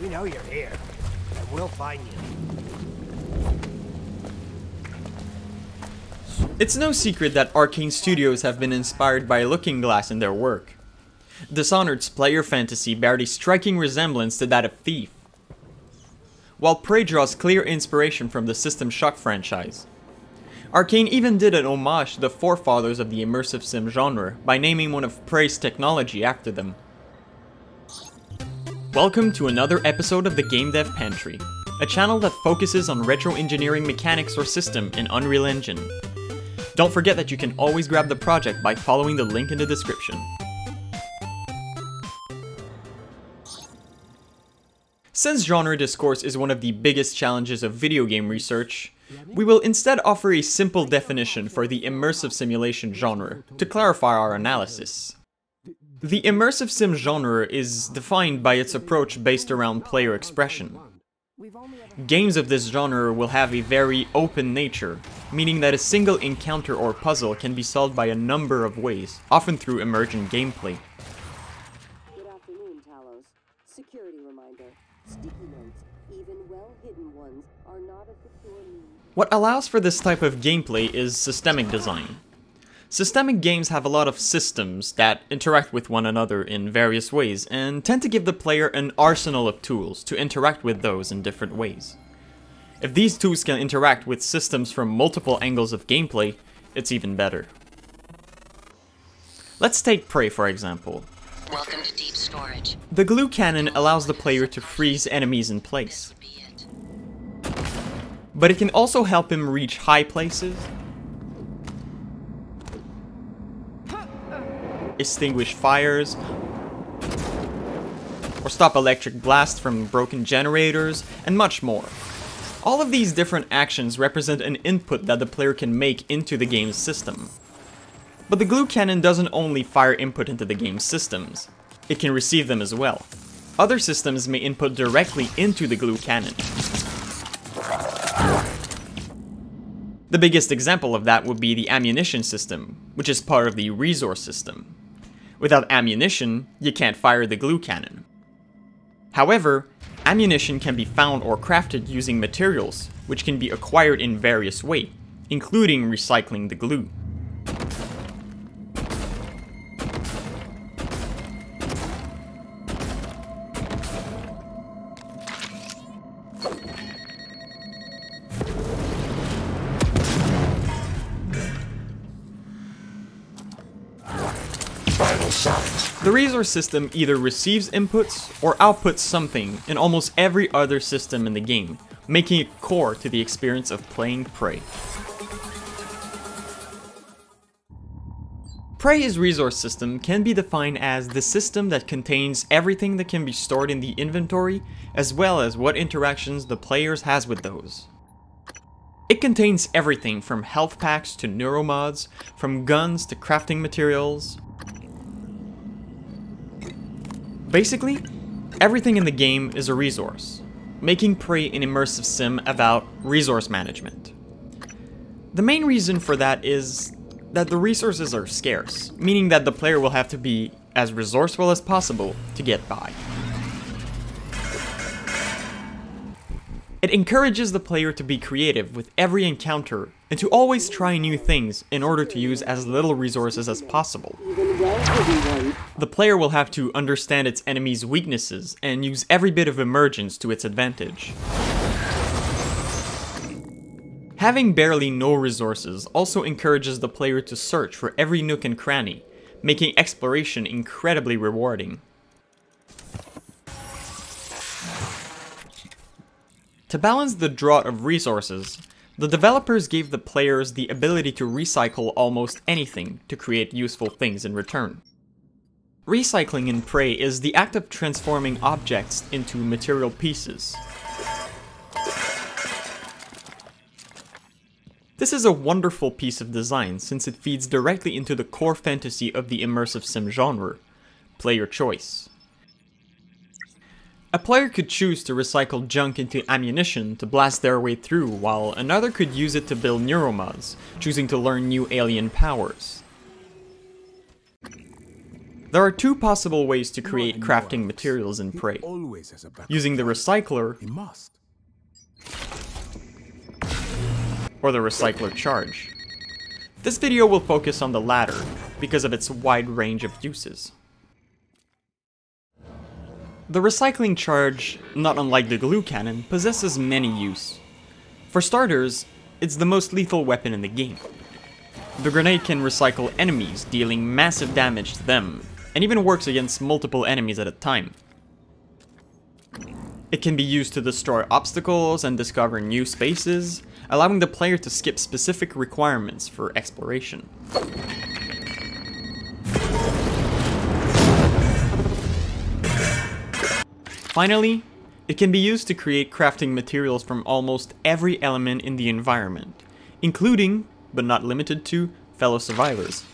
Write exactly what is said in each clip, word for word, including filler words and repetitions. We know you're here, and we'll find you. It's no secret that Arkane Studios have been inspired by Looking Glass in their work. Dishonored's player fantasy bears a striking resemblance to that of Thief, while Prey draws clear inspiration from the System Shock franchise. Arkane even did an homage to the forefathers of the immersive sim genre by naming one of Prey's technology after them. Welcome to another episode of the Game Dev Pantry, a channel that focuses on retro engineering mechanics or system in Unreal Engine. Don't forget that you can always grab the project by following the link in the description. Since genre discourse is one of the biggest challenges of video game research, we will instead offer a simple definition for the immersive simulation genre, to clarify our analysis. The immersive sim genre is defined by its approach based around player expression. Games of this genre will have a very open nature, meaning that a single encounter or puzzle can be solved by a number of ways, often through emergent gameplay. Good afternoon, Talos. Security reminder. Sticky notes, even well-hidden ones, are not a secure need. What allows for this type of gameplay is systemic design. Systemic games have a lot of systems that interact with one another in various ways and tend to give the player an arsenal of tools to interact with those in different ways. If these tools can interact with systems from multiple angles of gameplay, it's even better. Let's take Prey for example. Welcome to deep storage. The glue cannon allows the player to freeze enemies in place. But it can also help him reach high places, extinguish fires, or stop electric blasts from broken generators, and much more. All of these different actions represent an input that the player can make into the game's system. But the glue cannon doesn't only fire input into the game's systems, it can receive them as well. Other systems may input directly into the glue cannon. The biggest example of that would be the ammunition system, which is part of the resource system. Without ammunition, you can't fire the glue cannon. However, ammunition can be found or crafted using materials, which can be acquired in various ways, including recycling the glue. The resource system either receives inputs or outputs something in almost every other system in the game, making it core to the experience of playing Prey. Prey's resource system can be defined as the system that contains everything that can be stored in the inventory, as well as what interactions the player has with those. It contains everything from health packs to neuromods, from guns to crafting materials. Basically, everything in the game is a resource, making Prey an immersive sim about resource management. The main reason for that is that the resources are scarce, meaning that the player will have to be as resourceful as possible to get by. It encourages the player to be creative with every encounter and to always try new things in order to use as little resources as possible. The player will have to understand its enemy's weaknesses and use every bit of emergence to its advantage. Having barely no resources also encourages the player to search for every nook and cranny, making exploration incredibly rewarding. To balance the drought of resources, the developers gave the players the ability to recycle almost anything to create useful things in return. Recycling in Prey is the act of transforming objects into material pieces. This is a wonderful piece of design since it feeds directly into the core fantasy of the immersive sim genre, player choice. A player could choose to recycle junk into ammunition to blast their way through, while another could use it to build neuromods, choosing to learn new alien powers. There are two possible ways to create crafting materials in Prey. Using the Recycler, or the Recycler Charge. This video will focus on the latter, because of its wide range of uses. The Recycling Charge, not unlike the glue cannon, possesses many uses. For starters, it's the most lethal weapon in the game. The grenade can recycle enemies, dealing massive damage to them, and even works against multiple enemies at a time. It can be used to destroy obstacles and discover new spaces, allowing the player to skip specific requirements for exploration. Finally, it can be used to create crafting materials from almost every element in the environment, including, but not limited to, fellow survivors.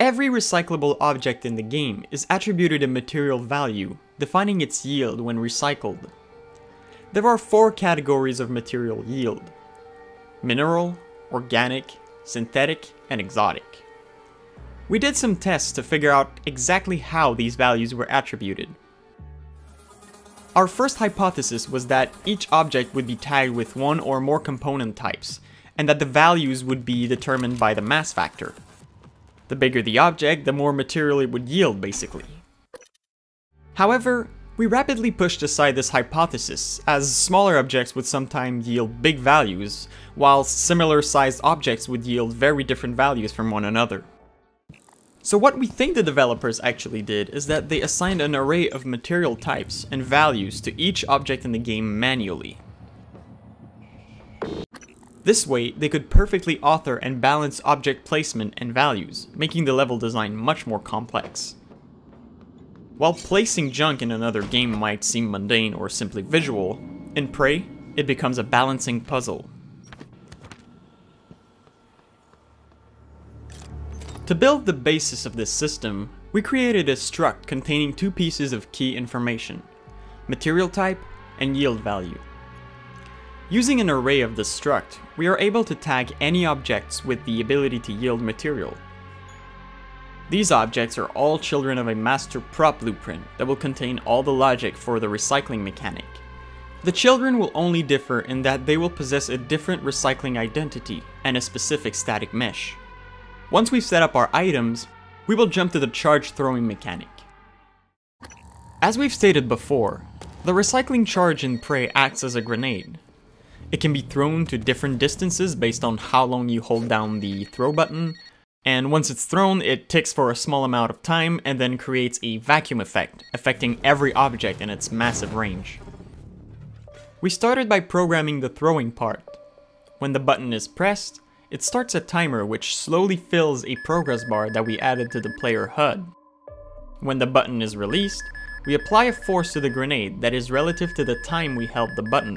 Every recyclable object in the game is attributed a material value, defining its yield when recycled. There are four categories of material yield: mineral, organic, synthetic, and exotic. We did some tests to figure out exactly how these values were attributed. Our first hypothesis was that each object would be tagged with one or more component types, and that the values would be determined by the mass factor. The bigger the object, the more material it would yield, basically. However, we rapidly pushed aside this hypothesis, as smaller objects would sometimes yield big values, while similar-sized objects would yield very different values from one another. So what we think the developers actually did is that they assigned an array of material types and values to each object in the game manually. This way, they could perfectly author and balance object placement and values, making the level design much more complex. While placing junk in another game might seem mundane or simply visual, in Prey, it becomes a balancing puzzle. To build the basis of this system, we created a struct containing two pieces of key information: material type and yield value. Using an array of this struct, we are able to tag any objects with the ability to yield material. These objects are all children of a master prop blueprint that will contain all the logic for the recycling mechanic. The children will only differ in that they will possess a different recycling identity and a specific static mesh. Once we've set up our items, we will jump to the charge throwing mechanic. As we've stated before, the recycling charge in Prey acts as a grenade. It can be thrown to different distances based on how long you hold down the throw button, and once it's thrown, it ticks for a small amount of time and then creates a vacuum effect, affecting every object in its massive range. We started by programming the throwing part. When the button is pressed, it starts a timer which slowly fills a progress bar that we added to the player H U D. When the button is released, we apply a force to the grenade that is relative to the time we held the button.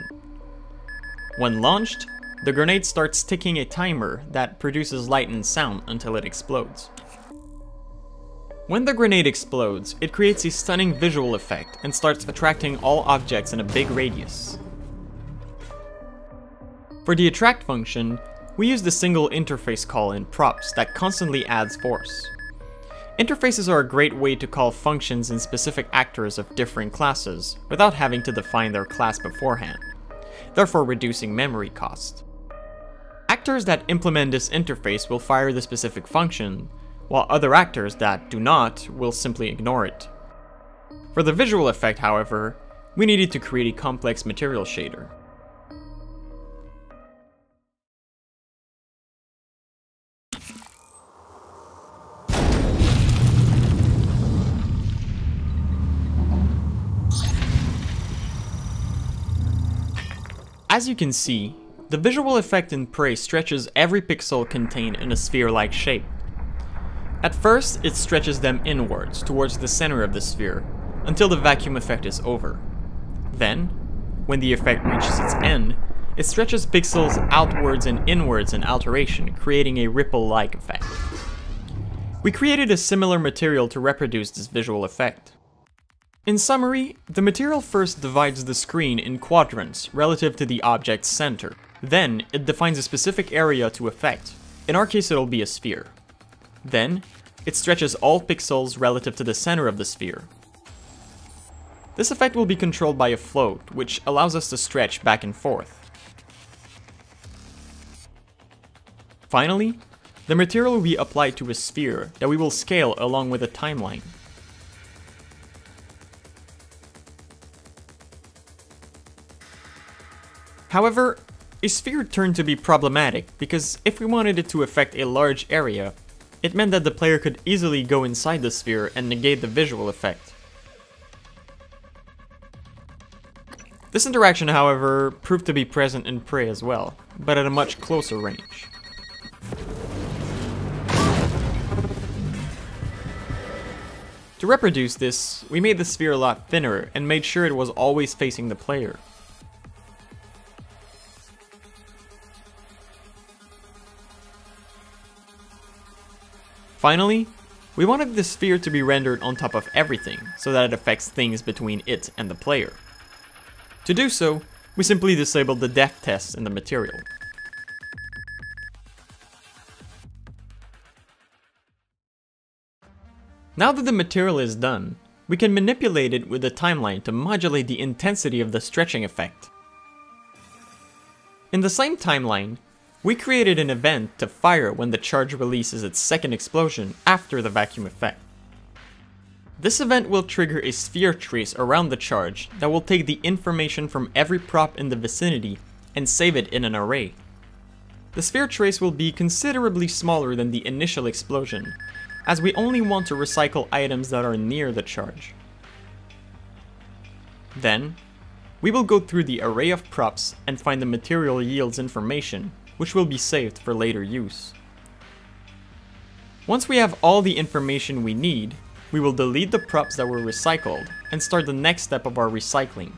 When launched, the grenade starts ticking a timer that produces light and sound until it explodes. When the grenade explodes, it creates a stunning visual effect and starts attracting all objects in a big radius. For the attract function, we use the single interface call in props that constantly adds force. Interfaces are a great way to call functions in specific actors of different classes without having to define their class beforehand, therefore reducing memory cost. Actors that implement this interface will fire the specific function, while other actors that do not will simply ignore it. For the visual effect, however, we needed to create a complex material shader. As you can see, the visual effect in Prey stretches every pixel contained in a sphere-like shape. At first, it stretches them inwards, towards the center of the sphere, until the vacuum effect is over. Then, when the effect reaches its end, it stretches pixels outwards and inwards in alteration, creating a ripple-like effect. We created a similar material to reproduce this visual effect. In summary, the material first divides the screen in quadrants relative to the object's center. Then, it defines a specific area to affect. In our case, it'll be a sphere. Then, it stretches all pixels relative to the center of the sphere. This effect will be controlled by a float, which allows us to stretch back and forth. Finally, the material will be applied to a sphere that we will scale along with a timeline. However, a sphere turned to be problematic because if we wanted it to affect a large area, it meant that the player could easily go inside the sphere and negate the visual effect. This interaction, however, proved to be present in Prey as well, but at a much closer range. To reproduce this, we made the sphere a lot thinner and made sure it was always facing the player. Finally, we wanted the sphere to be rendered on top of everything, so that it affects things between it and the player. To do so, we simply disabled the depth tests in the material. Now that the material is done, we can manipulate it with the timeline to modulate the intensity of the stretching effect. In the same timeline, we created an event to fire when the charge releases its second explosion after the vacuum effect. This event will trigger a sphere trace around the charge that will take the information from every prop in the vicinity and save it in an array. The sphere trace will be considerably smaller than the initial explosion, as we only want to recycle items that are near the charge. Then, we will go through the array of props and find the material yields information, which will be saved for later use. Once we have all the information we need, we will delete the props that were recycled and start the next step of our recycling,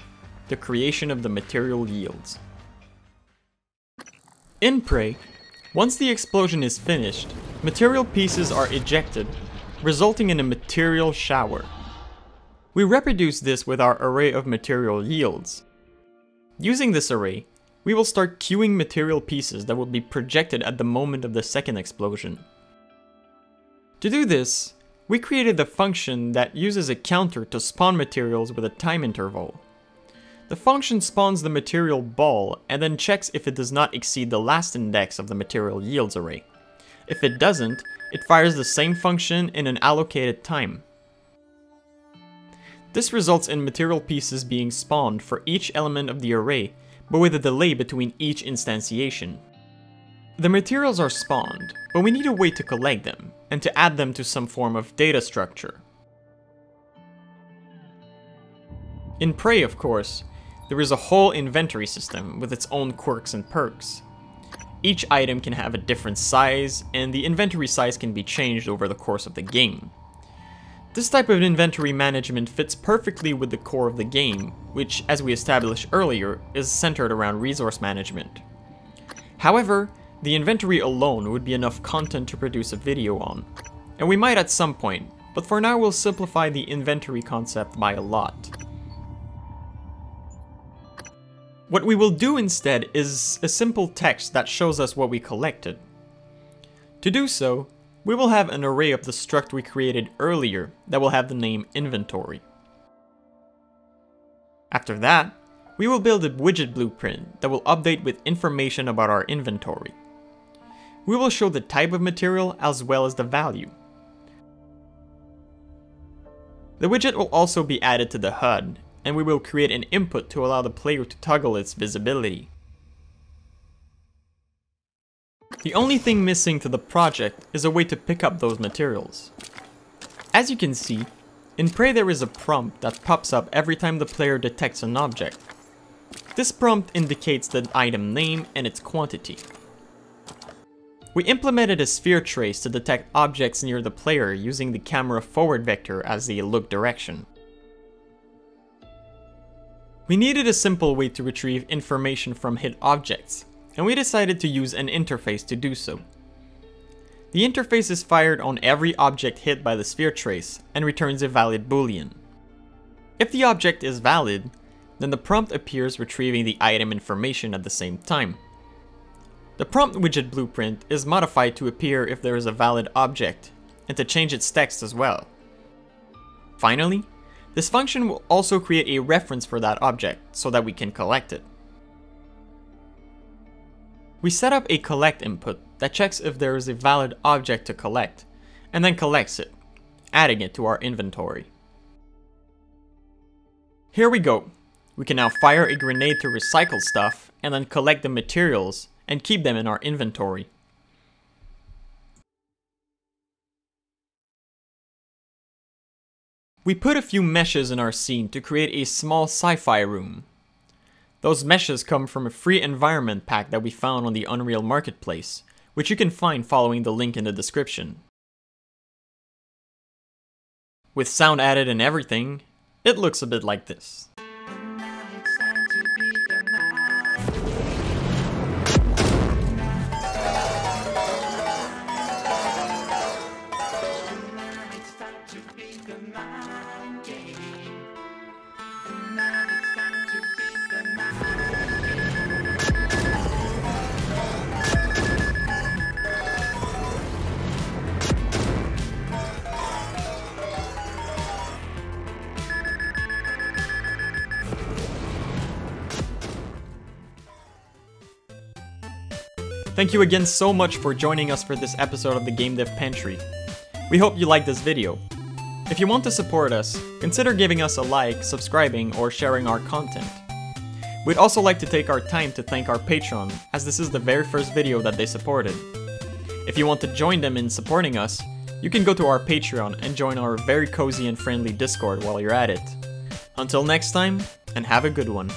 the creation of the material yields. In Prey, once the explosion is finished, material pieces are ejected, resulting in a material shower. We reproduce this with our array of material yields. Using this array, we will start queuing material pieces that will be projected at the moment of the second explosion. To do this, we created a function that uses a counter to spawn materials with a time interval. The function spawns the material ball and then checks if it does not exceed the last index of the material yields array. If it doesn't, it fires the same function in an allocated time. This results in material pieces being spawned for each element of the array, but with a delay between each instantiation. The materials are spawned, but we need a way to collect them, and to add them to some form of data structure. In Prey, of course, there is a whole inventory system with its own quirks and perks. Each item can have a different size, and the inventory size can be changed over the course of the game. This type of inventory management fits perfectly with the core of the game, which, as we established earlier, is centered around resource management. However, the inventory alone would be enough content to produce a video on, and we might at some point, but for now we'll simplify the inventory concept by a lot. What we will do instead is a simple text that shows us what we collected. To do so, we will have an array of the struct we created earlier that will have the name inventory. After that, we will build a widget blueprint that will update with information about our inventory. We will show the type of material as well as the value. The widget will also be added to the H U D, and we will create an input to allow the player to toggle its visibility. The only thing missing to the project is a way to pick up those materials. As you can see, in Prey there is a prompt that pops up every time the player detects an object. This prompt indicates the item name and its quantity. We implemented a sphere trace to detect objects near the player using the camera forward vector as the look direction. We needed a simple way to retrieve information from hit objects, and we decided to use an interface to do so. The interface is fired on every object hit by the sphere trace and returns a valid boolean. If the object is valid, then the prompt appears retrieving the item information at the same time. The prompt widget blueprint is modified to appear if there is a valid object, and to change its text as well. Finally, this function will also create a reference for that object so that we can collect it. We set up a collect input that checks if there is a valid object to collect, and then collects it, adding it to our inventory. Here we go. We can now fire a grenade to recycle stuff and then collect the materials and keep them in our inventory. We put a few meshes in our scene to create a small sci-fi room. Those meshes come from a free environment pack that we found on the Unreal Marketplace, which you can find following the link in the description. With sound added and everything, it looks a bit like this. Thank you again so much for joining us for this episode of the Game Dev Pantry. We hope you liked this video. If you want to support us, consider giving us a like, subscribing, or sharing our content. We'd also like to take our time to thank our Patreon, as this is the very first video that they supported. If you want to join them in supporting us, you can go to our Patreon and join our very cozy and friendly Discord while you're at it. Until next time, and have a good one.